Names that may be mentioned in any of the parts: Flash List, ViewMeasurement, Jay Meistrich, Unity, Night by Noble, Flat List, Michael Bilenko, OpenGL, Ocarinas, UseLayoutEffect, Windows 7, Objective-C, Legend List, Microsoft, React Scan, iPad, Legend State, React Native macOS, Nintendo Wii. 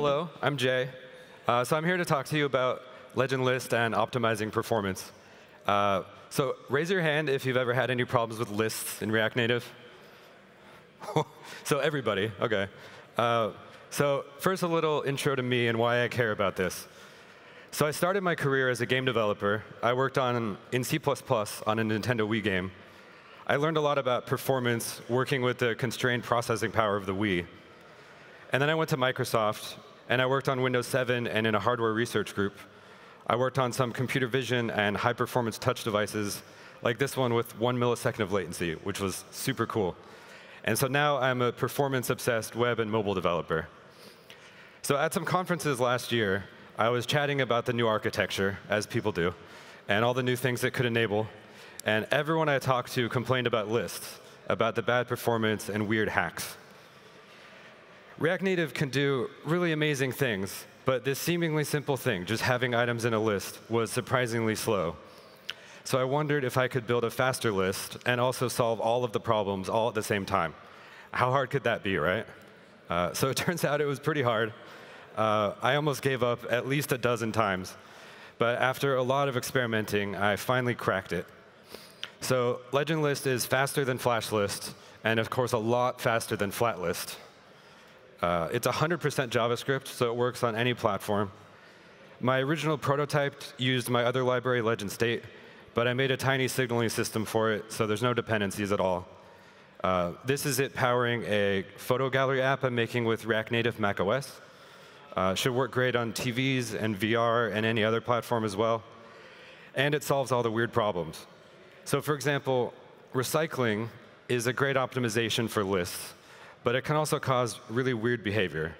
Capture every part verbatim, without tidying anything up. Hello, I'm Jay. Uh, so I'm here to talk to you about Legend List and optimizing performance. Uh, so raise your hand if you've ever had any problems with lists in React Native. So everybody, OK. Uh, so first, a little intro to me and why I care about this. So I started my career as a game developer. I worked on in C plus plus on a Nintendo Wii game. I learned a lot about performance working with the constrained processing power of the Wii. And then I went to Microsoft, and I worked on Windows seven and in a hardware research group. I worked on some computer vision and high-performance touch devices, like this one with one millisecond of latency, which was super cool. And so now I'm a performance-obsessed web and mobile developer. So at some conferences last year, I was chatting about the new architecture, as people do, and all the new things it could enable. And everyone I talked to complained about lists, about the bad performance and weird hacks. React Native can do really amazing things, but this seemingly simple thing, just having items in a list, was surprisingly slow. So I wondered if I could build a faster list and also solve all of the problems all at the same time. How hard could that be, right? Uh, so it turns out it was pretty hard. Uh, I almost gave up at least a dozen times. But after a lot of experimenting, I finally cracked it. So Legend List is faster than Flash List, and of course, a lot faster than Flat List. Uh, it's one hundred percent JavaScript, so it works on any platform. My original prototype used my other library, Legend State, but I made a tiny signaling system for it, so there's no dependencies at all. Uh, this is it powering a photo gallery app I'm making with React Native macOS. Uh, should work great on T Vs and V R and any other platform as well. And it solves all the weird problems. So for example, recycling is a great optimization for lists. But it can also cause really weird behavior.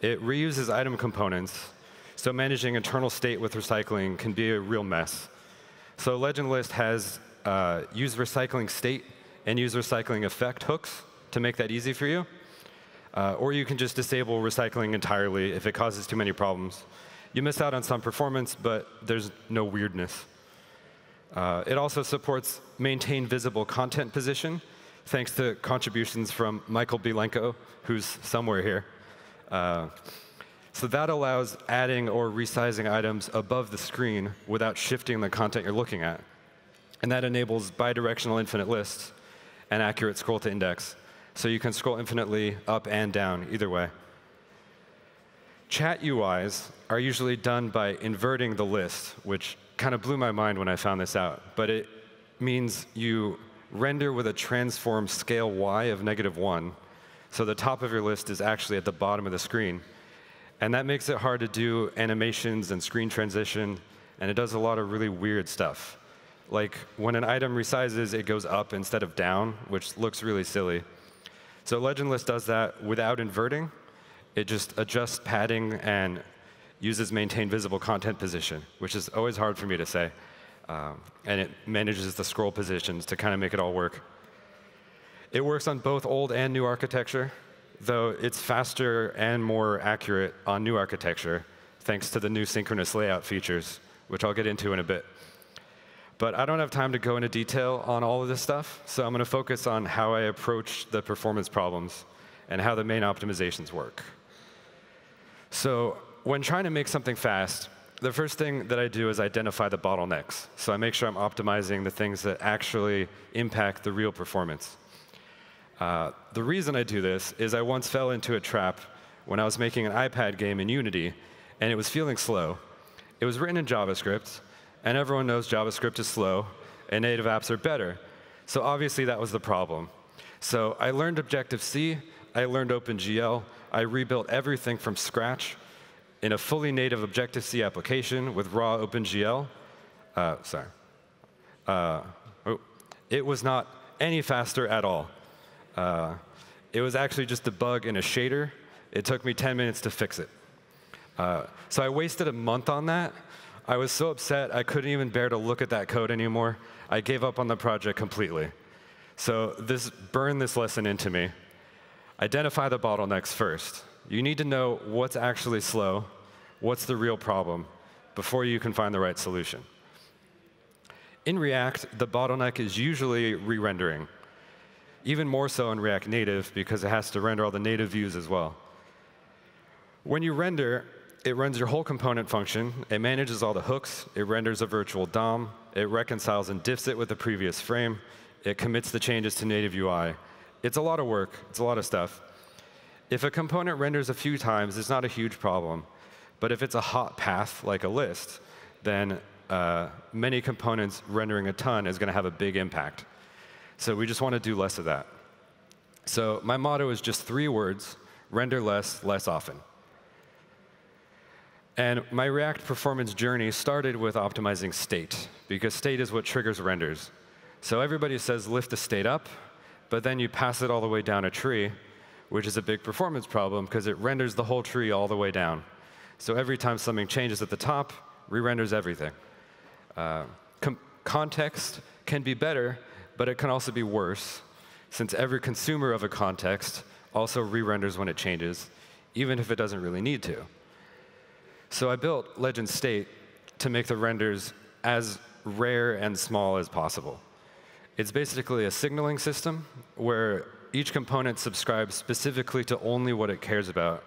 It reuses item components, so managing internal state with recycling can be a real mess. So Legend List has uh, use recycling state and use recycling effect hooks to make that easy for you. Uh, or you can just disable recycling entirely if it causes too many problems. You miss out on some performance, but there's no weirdness. Uh, it also supports maintain visible content position, thanks to contributions from Michael Bilenko, who's somewhere here. Uh, so that allows adding or resizing items above the screen without shifting the content you're looking at. And that enables bidirectional infinite lists and accurate scroll to index. So you can scroll infinitely up and down either way. Chat U Is are usually done by inverting the list, which kind of blew my mind when I found this out. But it means you render with a transform scale y of negative one. So the top of your list is actually at the bottom of the screen. And that makes it hard to do animations and screen transition. And it does a lot of really weird stuff. Like when an item resizes, it goes up instead of down, which looks really silly. So Legend List does that without inverting. It just adjusts padding and uses maintain visible content position, which is always hard for me to say. Um, and it manages the scroll positions to kind of make it all work. It works on both old and new architecture, though it's faster and more accurate on new architecture, thanks to the new synchronous layout features, which I'll get into in a bit. But I don't have time to go into detail on all of this stuff, so I'm going to focus on how I approach the performance problems and how the main optimizations work. So when trying to make something fast, the first thing that I do is identify the bottlenecks. So I make sure I'm optimizing the things that actually impact the real performance. Uh, the reason I do this is I once fell into a trap when I was making an iPad game in Unity, and it was feeling slow. It was written in JavaScript, and everyone knows JavaScript is slow, and native apps are better. So obviously, that was the problem. So I learned Objective-C. I learned OpenGL. I rebuilt everything from scratch in a fully native Objective-C application with raw OpenGL. Uh, sorry. Uh, oh, it was not any faster at all. Uh, it was actually just a bug in a shader. It took me ten minutes to fix it. Uh, so I wasted a month on that. I was so upset I couldn't even bear to look at that code anymore. I gave up on the project completely. So this burned this lesson into me. Identify the bottlenecks first. You need to know what's actually slow, what's the real problem, before you can find the right solution. In React, the bottleneck is usually re-rendering, even more so in React Native, because it has to render all the native views as well. When you render, it runs your whole component function. It manages all the hooks. It renders a virtual D O M. It reconciles and diffs it with the previous frame. It commits the changes to native U I. It's a lot of work. It's a lot of stuff. If a component renders a few times, it's not a huge problem. But if it's a hot path, like a list, then uh, many components rendering a ton is going to have a big impact. So we just want to do less of that. So my motto is just three words, render less, less often. And my React performance journey started with optimizing state, because state is what triggers renders. So everybody says lift the state up, but then you pass it all the way down a tree, which is a big performance problem, because it renders the whole tree all the way down. So every time something changes at the top, re-renders everything. Uh, context can be better, but it can also be worse, since every consumer of a context also re-renders when it changes, even if it doesn't really need to. So I built Legend State to make the renders as rare and small as possible. It's basically a signaling system where each component subscribes specifically to only what it cares about,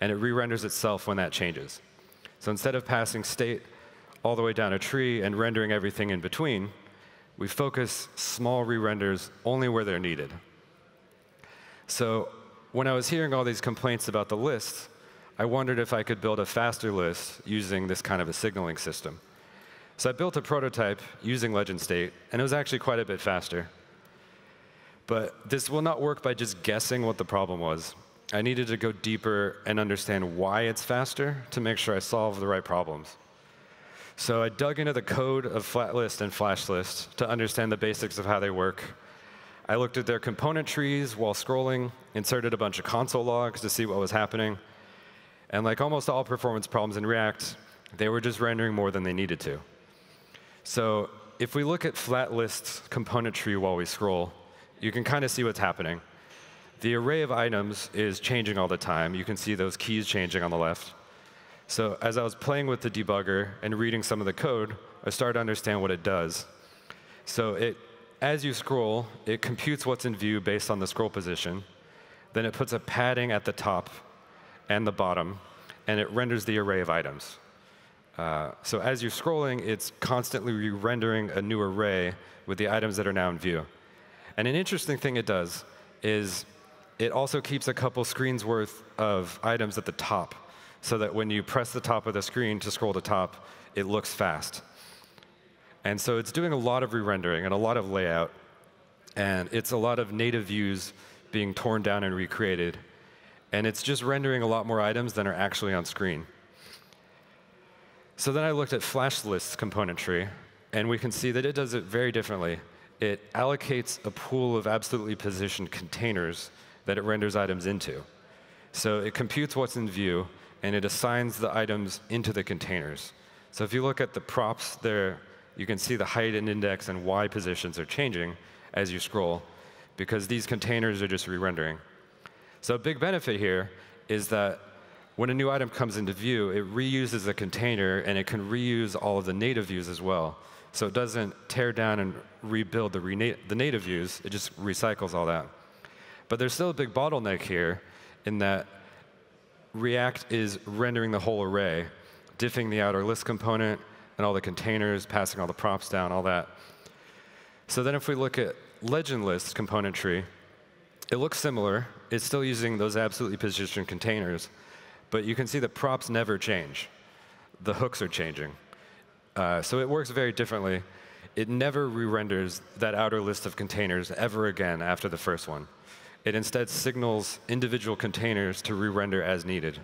and it re-renders itself when that changes. So instead of passing state all the way down a tree and rendering everything in between, we focus small re-renders only where they're needed. So when I was hearing all these complaints about the lists, I wondered if I could build a faster list using this kind of a signaling system. So I built a prototype using Legend State, and it was actually quite a bit faster. But this will not work by just guessing what the problem was. I needed to go deeper and understand why it's faster to make sure I solve the right problems. So I dug into the code of Flat List and Flash List to understand the basics of how they work. I looked at their component trees while scrolling, inserted a bunch of console logs to see what was happening. And like almost all performance problems in React, they were just rendering more than they needed to. So if we look at Flat List's component tree while we scroll, you can kind of see what's happening. The array of items is changing all the time. You can see those keys changing on the left. So as I was playing with the debugger and reading some of the code, I started to understand what it does. So it, as you scroll, it computes what's in view based on the scroll position. Then it puts a padding at the top and the bottom, and it renders the array of items. Uh, so as you're scrolling, it's constantly re-rendering a new array with the items that are now in view. And an interesting thing it does is it also keeps a couple screens worth of items at the top, so that when you press the top of the screen to scroll to top, it looks fast. And so it's doing a lot of re-rendering and a lot of layout, and it's a lot of native views being torn down and recreated. And it's just rendering a lot more items than are actually on screen. So then I looked at Flash List's component tree, and we can see that it does it very differently. It allocates a pool of absolutely positioned containers that it renders items into. So it computes what's in view, and it assigns the items into the containers. So if you look at the props there, you can see the height and index and Y positions are changing as you scroll, because these containers are just re-rendering. So a big benefit here is that when a new item comes into view, it reuses a container, and it can reuse all of the native views as well. So it doesn't tear down and rebuild the, re the native views. It just recycles all that. But there's still a big bottleneck here in that React is rendering the whole array, diffing the outer list component and all the containers, passing all the props down, all that. So then if we look at Legend List component tree, it looks similar. It's still using those absolutely positioned containers. But you can see the props never change. The hooks are changing. Uh, so it works very differently. It never re-renders that outer list of containers ever again after the first one. It instead signals individual containers to re-render as needed.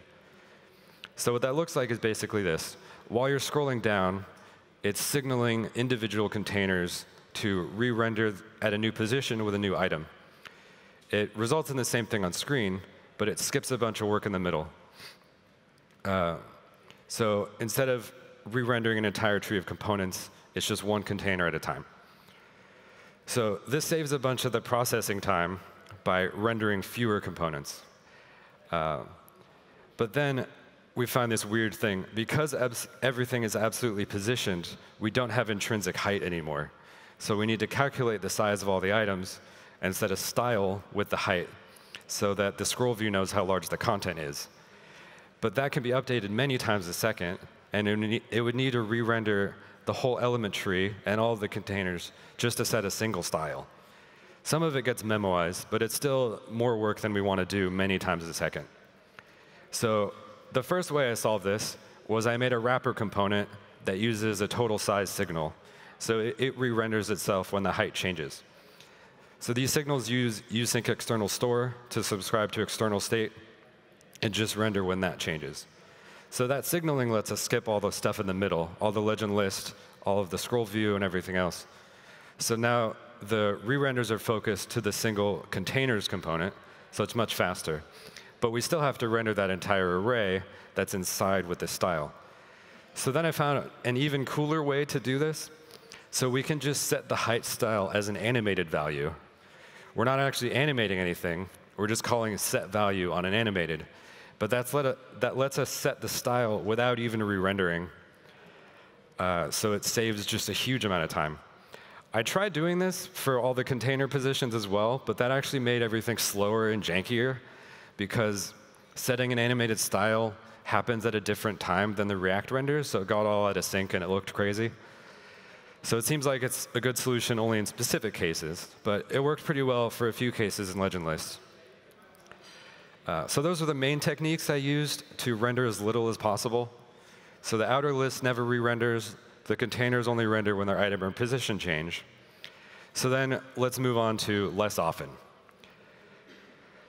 So what that looks like is basically this. While you're scrolling down, it's signaling individual containers to re-render at a new position with a new item. It results in the same thing on screen, but it skips a bunch of work in the middle. Uh, so instead of re-rendering an entire tree of components, it's just one container at a time. So this saves a bunch of the processing time by rendering fewer components. Uh, but then we find this weird thing. Because everything is absolutely positioned, we don't have intrinsic height anymore. So we need to calculate the size of all the items and set a style with the height so that the scroll view knows how large the content is. But that can be updated many times a second, and it would need to re-render the whole element tree and all the containers just to set a single style. Some of it gets memoized, but it's still more work than we want to do many times a second. So the first way I solved this was I made a wrapper component that uses a total size signal. So it, it re-renders itself when the height changes. So these signals use usync external store to subscribe to external state and just render when that changes. So that signaling lets us skip all the stuff in the middle, all the legend list, all of the scroll view, and everything else. So now the re-renders are focused to the single containers component, so it's much faster. But we still have to render that entire array that's inside with this style. So then I found an even cooler way to do this. So we can just set the height style as an animated value. We're not actually animating anything. We're just calling a set value on an animated. But that's let a, that lets us set the style without even re-rendering. Uh, so it saves just a huge amount of time. I tried doing this for all the container positions as well, but that actually made everything slower and jankier, because setting an animated style happens at a different time than the React renders, so it got all out of sync and it looked crazy. So it seems like it's a good solution only in specific cases, but it worked pretty well for a few cases in Legend List. Uh, so those are the main techniques I used to render as little as possible. So the outer list never re-renders. The containers only render when their item or position change. So then let's move on to less often.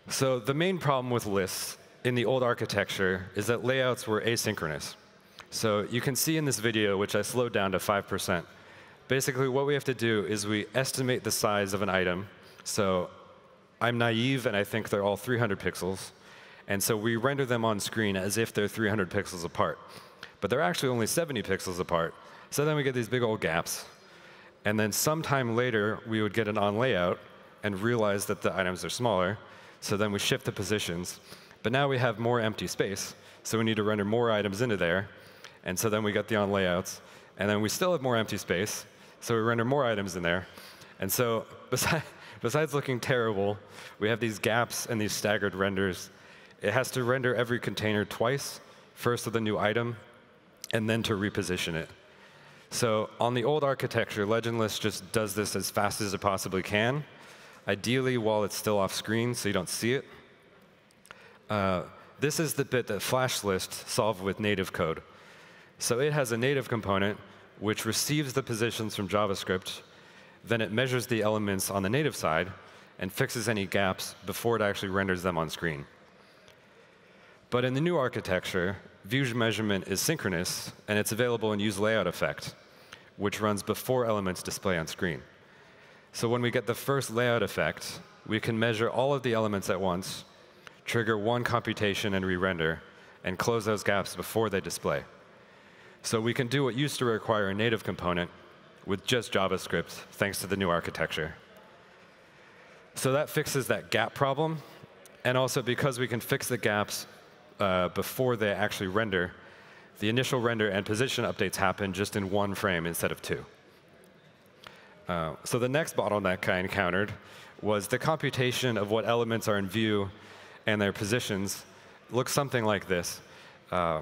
So the main problem with lists in the old architecture is that layouts were asynchronous. So you can see in this video, which I slowed down to five percent, basically, what we have to do is we estimate the size of an item. So I'm naive, and I think they're all three hundred pixels. And so we render them on screen as if they're three hundred pixels apart. But they're actually only seventy pixels apart. So then we get these big old gaps. And then sometime later, we would get an on layout and realize that the items are smaller. So then we shift the positions. But now we have more empty space. So we need to render more items into there. And so then we get the on layouts. And then we still have more empty space. So we render more items in there. And so besides, besides looking terrible, we have these gaps and these staggered renders. It has to render every container twice, first with the new item, and then to reposition it. So on the old architecture, Legend List just does this as fast as it possibly can, ideally while it's still off screen so you don't see it. Uh, this is the bit that Flash List solved with native code. So it has a native component, which receives the positions from JavaScript. Then it measures the elements on the native side and fixes any gaps before it actually renders them on screen. But in the new architecture, ViewMeasurement is synchronous, and it's available in UseLayoutEffect, which runs before elements display on screen. So when we get the first layout effect, we can measure all of the elements at once, trigger one computation and re-render, and close those gaps before they display. So we can do what used to require a native component with just JavaScript, thanks to the new architecture. So that fixes that gap problem. And also, because we can fix the gaps uh, before they actually render, the initial render and position updates happen just in one frame instead of two. Uh, so the next bottleneck I encountered was the computation of what elements are in view and their positions looks something like this. Uh,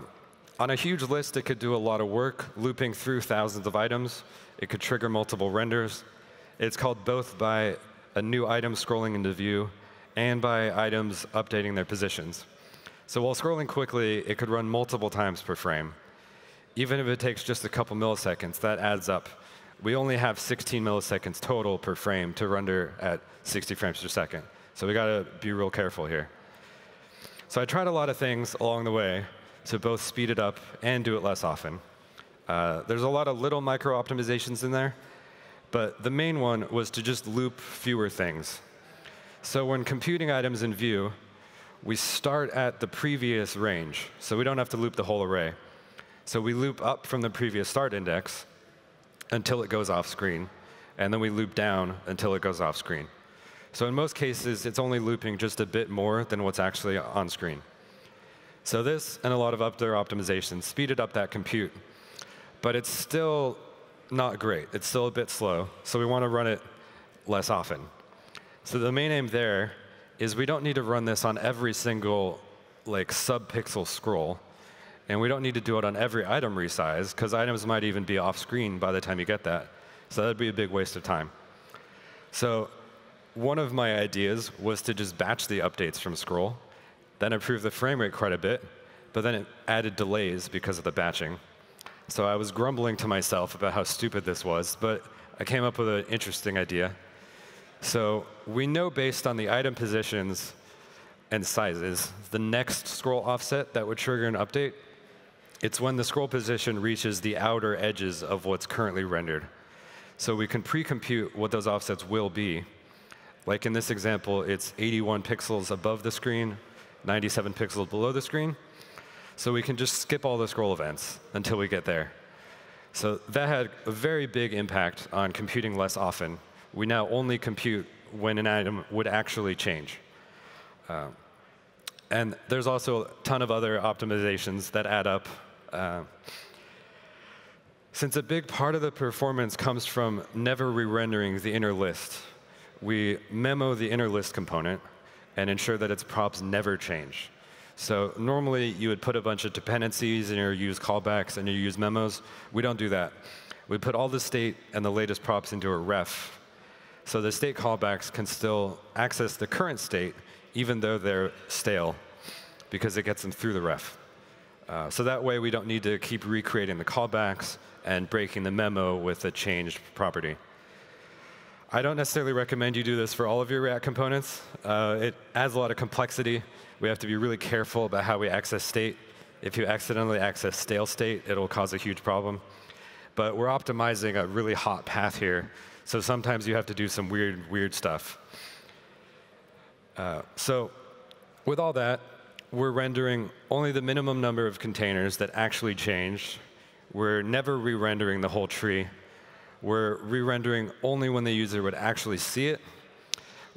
On a huge list, it could do a lot of work, looping through thousands of items. It could trigger multiple renders. It's called both by a new item scrolling into view and by items updating their positions. So while scrolling quickly, it could run multiple times per frame. Even if it takes just a couple milliseconds, that adds up. We only have sixteen milliseconds total per frame to render at sixty frames per second. So we got to be real careful here. So I tried a lot of things along the way to both speed it up and do it less often. Uh, there's a lot of little micro-optimizations in there, but the main one was to just loop fewer things. So when computing items in view, we start at the previous range, so we don't have to loop the whole array. So we loop up from the previous start index until it goes off screen, and then we loop down until it goes off screen. So in most cases, it's only looping just a bit more than what's actually on screen. So this and a lot of other optimizations speeded up that compute. But it's still not great. It's still a bit slow. So we want to run it less often. So the main aim there is we don't need to run this on every single like sub-pixel scroll. And we don't need to do it on every item resize, because items might even be off screen by the time you get that. So that would be a big waste of time. So one of my ideas was to just batch the updates from scroll, then improve the frame rate quite a bit, but then it added delays because of the batching. So I was grumbling to myself about how stupid this was, but I came up with an interesting idea. So we know based on the item positions and sizes, the next scroll offset that would trigger an update, it's when the scroll position reaches the outer edges of what's currently rendered. So we can pre-compute what those offsets will be. Like in this example, it's eighty-one pixels above the screen, ninety-seven pixels below the screen. So we can just skip all the scroll events until we get there. So that had a very big impact on computing less often. We now only compute when an item would actually change. Uh, and there's also a ton of other optimizations that add up. Uh, since a big part of the performance comes from never re-rendering the inner list, we memo the inner list component and ensure that its props never change. So normally, you would put a bunch of dependencies in your use callbacks and your use memos. We don't do that. We put all the state and the latest props into a ref. So the state callbacks can still access the current state, even though they're stale, because it gets them through the ref. Uh, so that way, we don't need to keep recreating the callbacks and breaking the memo with a changed property. I don't necessarily recommend you do this for all of your React components. Uh, it adds a lot of complexity. We have to be really careful about how we access state. If you accidentally access stale state, it'll cause a huge problem. But we're optimizing a really hot path here, so sometimes you have to do some weird, weird stuff. Uh, so with all that, we're rendering only the minimum number of containers that actually change. We're never re-rendering the whole tree. We're re-rendering only when the user would actually see it.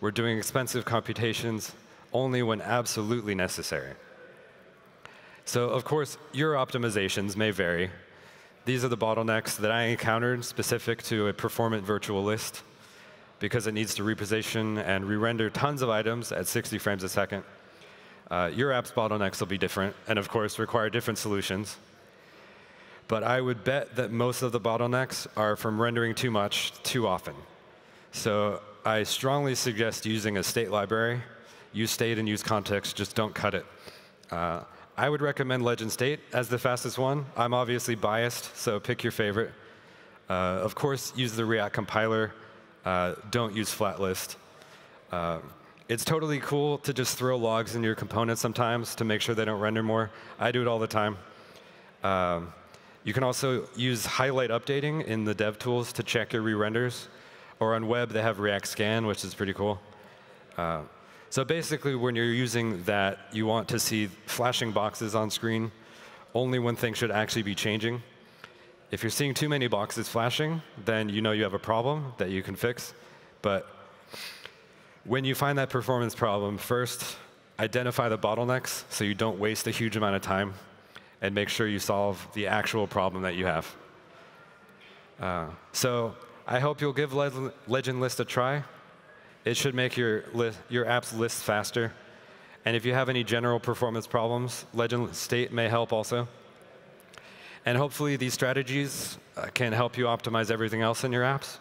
We're doing expensive computations only when absolutely necessary. So of course, your optimizations may vary. These are the bottlenecks that I encountered specific to a performant virtual list, because it needs to reposition and re-render tons of items at sixty frames a second. Uh, your app's bottlenecks will be different and, of course, require different solutions. But I would bet that most of the bottlenecks are from rendering too much too often. So I strongly suggest using a state library. Use state and use context. Just don't cut it. Uh, I would recommend Legend State as the fastest one. I'm obviously biased, so pick your favorite. Uh, of course, use the React compiler. Uh, don't use Flat List. Uh, it's totally cool to just throw logs in your components sometimes to make sure they don't render more. I do it all the time. Um, You can also use highlight updating in the dev tools to check your re-renders. Or on web, they have React Scan, which is pretty cool. Uh, so basically, when you're using that, you want to see flashing boxes on screen only when things should actually be changing. If you're seeing too many boxes flashing, then you know you have a problem that you can fix. But when you find that performance problem, first, identify the bottlenecks so you don't waste a huge amount of time, and make sure you solve the actual problem that you have. Uh, so I hope you'll give Le Legend List a try. It should make your, your app's list faster. And if you have any general performance problems, Legend State may help also. And hopefully, these strategies uh, can help you optimize everything else in your apps.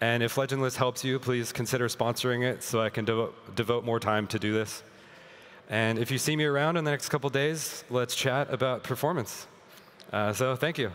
And if Legend List helps you, please consider sponsoring it so I can devo devote more time to do this. And if you see me around in the next couple days, let's chat about performance. Uh, so thank you.